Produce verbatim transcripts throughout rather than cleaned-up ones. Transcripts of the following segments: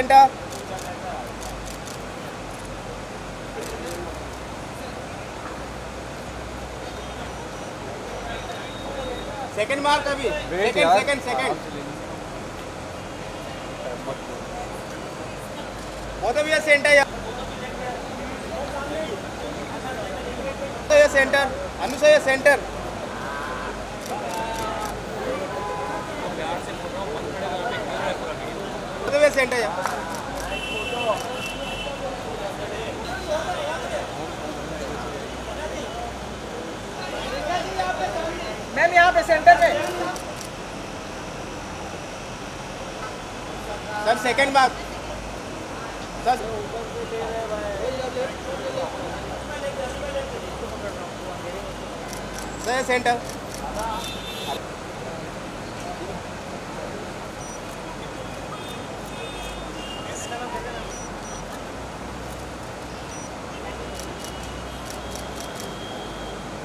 ఎంత second mark अभी second second second वो तो भैया सेंटर यार तो ये सेंटर अनुसार ये सेंटर वो तो भैया सेंटर यार मैम यहाँ पे सेंटर में सर सेकंड बात सर सर सेंटर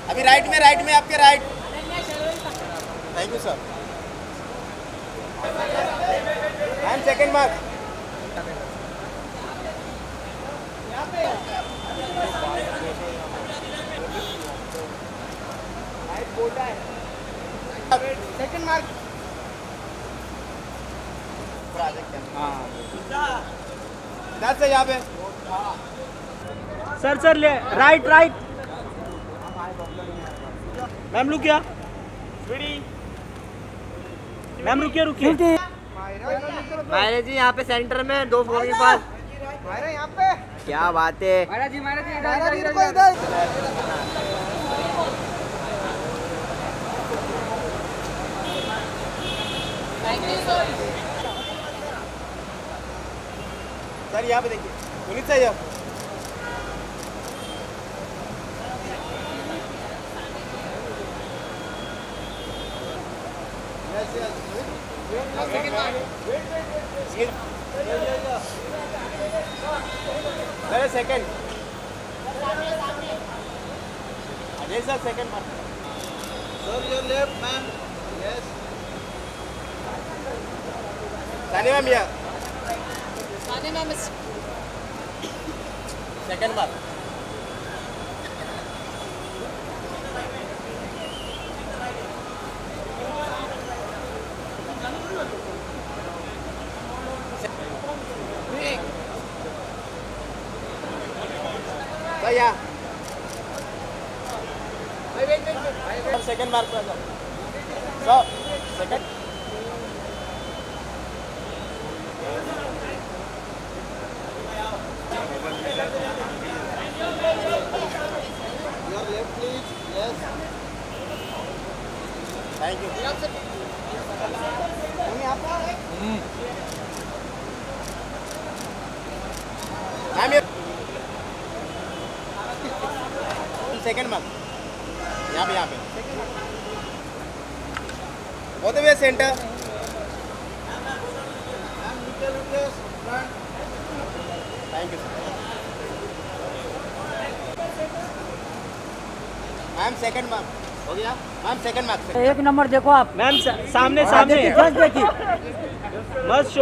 अभी राइट में राइट में आपके right Thank you, sir. And second mark. Second mark. Project. हाँ. That's it यहाँ पे. Sir, sir ले. Right, right. Ma'am look क्या? Ready. मैम रुकिए रुकिए मायरा जी यहाँ पे सेंटर में दो फोन के पास मायरा यहाँ पे क्या बात है मायरा जी मायरा जी मायरा जी सर यहाँ पे देखिए पुलिस है यहाँ अरे second Ajay sir second mark sir your left ma'am yes सानी मैम या सानी मैम सेकंड मार्क या भाई वेट वेट सेकंड मार्क पर sir second your left please yes thank you हम यहां सेकंड मार्क यहाँ पे यहाँ पे वो तो भैया centre thank you ma'am second mark हो गया मैम सेकंड मार्क एक नंबर देखो आप मैम सामने सामने बस देखिए बस शो